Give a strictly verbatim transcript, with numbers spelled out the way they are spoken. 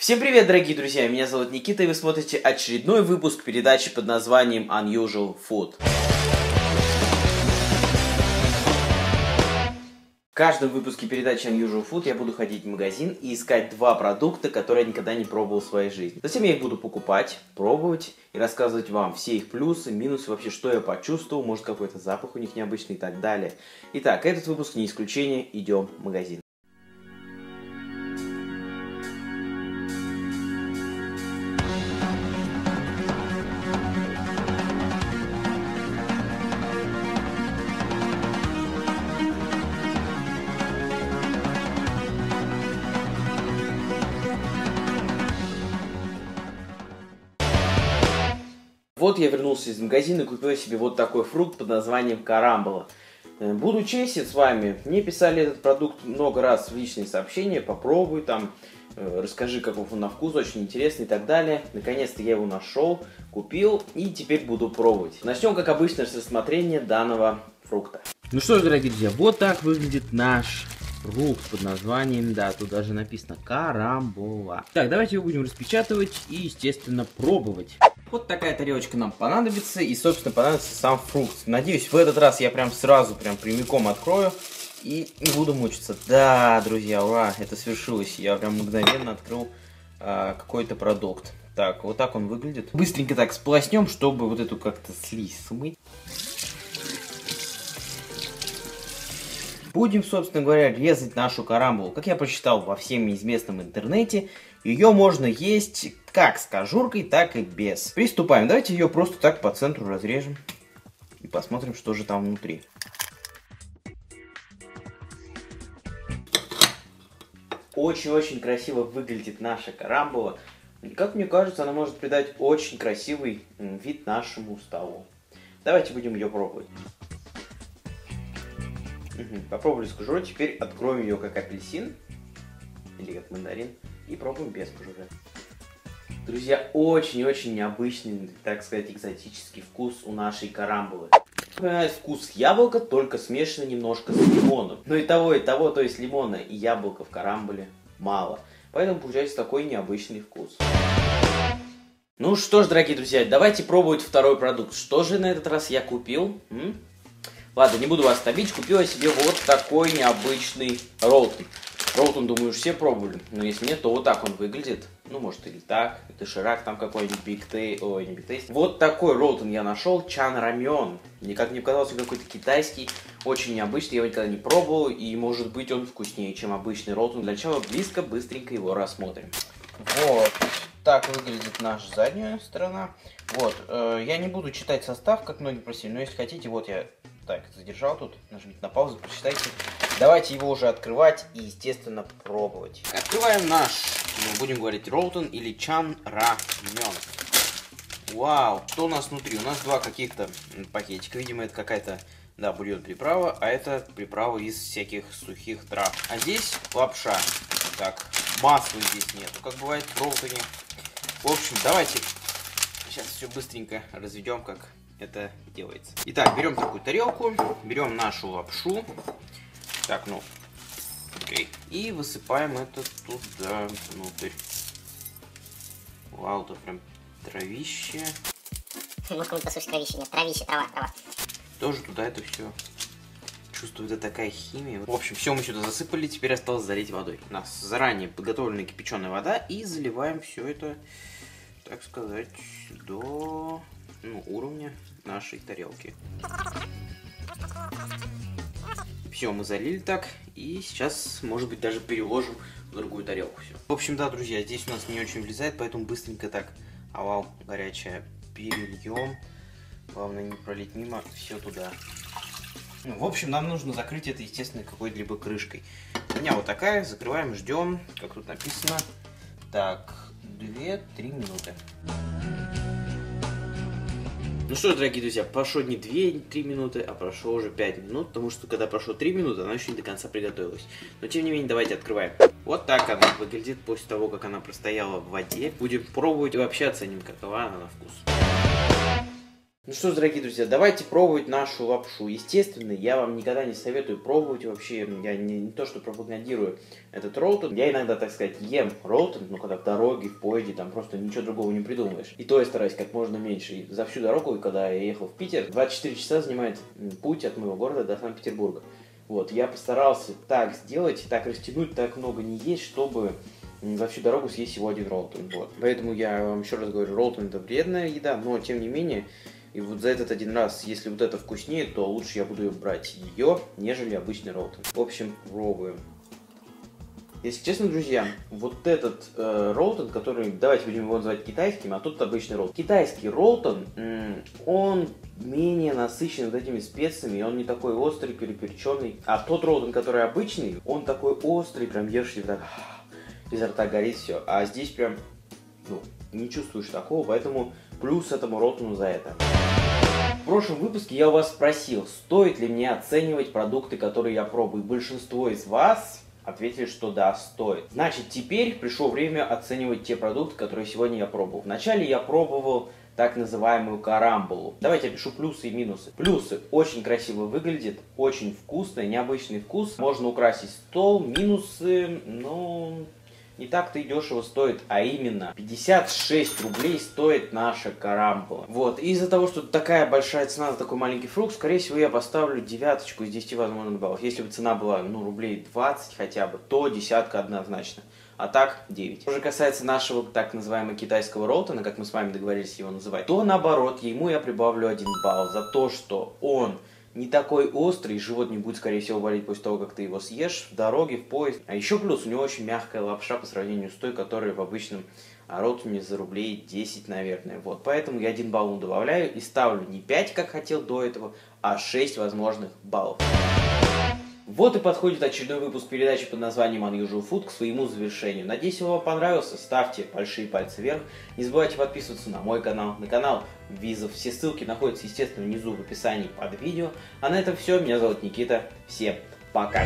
Всем привет, дорогие друзья! Меня зовут Никита, и вы смотрите очередной выпуск передачи под названием Unusual Food. В каждом выпуске передачи Unusual Food я буду ходить в магазин и искать два продукта, которые я никогда не пробовал в своей жизни. Затем я их буду покупать, пробовать и рассказывать вам все их плюсы, минусы, вообще что я почувствовал, может какой-то запах у них необычный и так далее. Итак, этот выпуск не исключение, идем в магазин. Вот я вернулся из магазина и купил себе вот такой фрукт под названием карамбола. Буду честен с вами, мне писали этот продукт много раз в личные сообщения, попробуй там, расскажи, каков он на вкус, очень интересный и так далее. Наконец-то я его нашел, купил и теперь буду пробовать. Начнем, как обычно, с рассмотрения данного фрукта. Ну что ж, дорогие друзья, вот так выглядит наш фрукт под названием, да, тут даже написано карамбола. Так, давайте его будем распечатывать и, естественно, пробовать. Вот такая тарелочка нам понадобится, и, собственно, понадобится сам фрукт. Надеюсь, в этот раз я прям сразу, прям прямиком открою и не буду мучиться. Да, друзья, ура, это свершилось. Я прям мгновенно открыл а, какой-то продукт. Так, вот так он выглядит. Быстренько так сполоснем, чтобы вот эту как-то слизь смыть. Будем, собственно говоря, резать нашу карамболу. Как я прочитал во всем известном интернете, ее можно есть как с кожуркой, так и без. Приступаем. Давайте ее просто так по центру разрежем и посмотрим, что же там внутри. Очень-очень красиво выглядит наша карамбола. Как мне кажется, она может придать очень красивый вид нашему столу. Давайте будем ее пробовать. Попробовали с кожурой, теперь откроем ее как апельсин или как мандарин и пробуем без кожуры. Друзья, очень-очень необычный, так сказать, экзотический вкус у нашей карамболы. Напоминает вкус яблока, только смешанный немножко с лимоном. Но и того, и того, то есть лимона и яблока в карамболе мало. Поэтому получается такой необычный вкус. Ну что ж, дорогие друзья, давайте пробовать второй продукт. Что же на этот раз я купил? М? Ладно, не буду вас томить, купила себе вот такой необычный роллтон. Роллтон, думаю, все пробовали, но если нет, то вот так он выглядит. Ну, может, или так, доширак там какой-нибудь, бигтей, ой, не бигтей. Вот такой роллтон я нашел, Чан Рамён. Мне как мне показался какой-то китайский, очень необычный, я его никогда не пробовал, и, может быть, он вкуснее, чем обычный роллтон. Для начала близко, быстренько его рассмотрим. Вот так выглядит наша задняя сторона. Вот, э, я не буду читать состав, как многие просили, но если хотите, вот я... Так, задержал тут, нажмите на паузу, прочитайте. Давайте его уже открывать и, естественно, пробовать. Открываем наш, ну, будем говорить, роллтон или Чан Рамён. Вау, что у нас внутри? У нас два каких-то пакетика, видимо, это какая-то, да, бульон приправа, а это приправа из всяких сухих трав. А здесь лапша. Так, масла здесь нету, как бывает в роллтоне. В общем, давайте сейчас все быстренько разведем, как... это делается. Итак, берем такую тарелку, берем нашу лапшу, так, ну, окей, и высыпаем это туда внутрь. Вау, тут прям травище. Может, кому-то слышит травище, нет, травище, трава, трава. Тоже туда это все чувствуется, такая химия. В общем, все мы сюда засыпали, теперь осталось залить водой. У нас заранее подготовлена кипяченая вода, и заливаем все это, так сказать, до... ну, уровня нашей тарелки. Все, мы залили так, и сейчас, может быть, даже переложим в другую тарелку все. В общем, да, друзья, здесь у нас не очень влезает, поэтому быстренько так, овал горячая, перельем. Главное не пролить мимо, все туда. Ну, в общем, нам нужно закрыть это, естественно, какой-либо крышкой. У меня вот такая, закрываем, ждем, как тут написано. Так, две-три минуты. Ну что ж, дорогие друзья, прошло не две-три минуты, а прошло уже пять минут, потому что когда прошло три минуты, она еще не до конца приготовилась. Но тем не менее, давайте открываем. Вот так она выглядит после того, как она простояла в воде. Будем пробовать и вообще оценим, какова она на вкус. Ну что ж, дорогие друзья, давайте пробовать нашу лапшу. Естественно, я вам никогда не советую пробовать вообще, я не, не то что пропагандирую этот роллтон. Я иногда, так сказать, ем роллтон, но когда в дороге, в поезде, там просто ничего другого не придумаешь. И то я стараюсь как можно меньше. И за всю дорогу, когда я ехал в Питер, двадцать четыре часа занимает путь от моего города до Санкт-Петербурга. Вот, я постарался так сделать, так растянуть, так много не есть, чтобы за всю дорогу съесть всего один роллтон. Вот. Поэтому я вам еще раз говорю, роллтон это вредная еда, но тем не менее, и вот за этот один раз, если вот это вкуснее, то лучше я буду брать ее, нежели обычный роллтон. В общем, пробуем. Если честно, друзья, вот этот э, роллтон, который, давайте будем его называть китайским, а тут обычный роллтон. Китайский роллтон, он менее насыщен вот этими специями, он не такой острый, переперченный. А тот роллтон, который обычный, он такой острый, прям ешь и так изо рта горит все. А здесь прям, ну, не чувствуешь такого, поэтому плюс этому роллтону за это. В прошлом выпуске я у вас спросил, стоит ли мне оценивать продукты, которые я пробую. Большинство из вас ответили, что да, стоит. Значит, теперь пришло время оценивать те продукты, которые сегодня я пробовал. Вначале я пробовал так называемую карамболу. Давайте я пишу плюсы и минусы. Плюсы. Очень красиво выглядит, очень вкусно, необычный вкус. Можно украсить стол. Минусы, ну, не так-то и дешево стоит, а именно пятьдесят шесть рублей стоит наша карамбола. Вот, из-за того, что такая большая цена за такой маленький фрукт, скорее всего, я поставлю девяточку из десяти возможных баллов. Если бы цена была, ну, рублей двадцать хотя бы, то десятка однозначно. А так, девять. Что же касается нашего так называемого китайского роллтона, как мы с вами договорились его называть, то наоборот, ему я прибавлю один балл за то, что он не такой острый, живот не будет, скорее всего, болеть после того, как ты его съешь в дороге, в поезд. А еще плюс, у него очень мягкая лапша по сравнению с той, которая в обычном роллтоне за рублей десять, наверное. Вот, поэтому я один балл добавляю и ставлю не пять, как хотел до этого, а шесть возможных баллов. Вот и подходит очередной выпуск передачи под названием Unusual Food к своему завершению. Надеюсь, он вам понравился. Ставьте большие пальцы вверх. Не забывайте подписываться на мой канал, на канал Визов. Все ссылки находятся, естественно, внизу в описании под видео. А на этом все. Меня зовут Никита. Всем пока!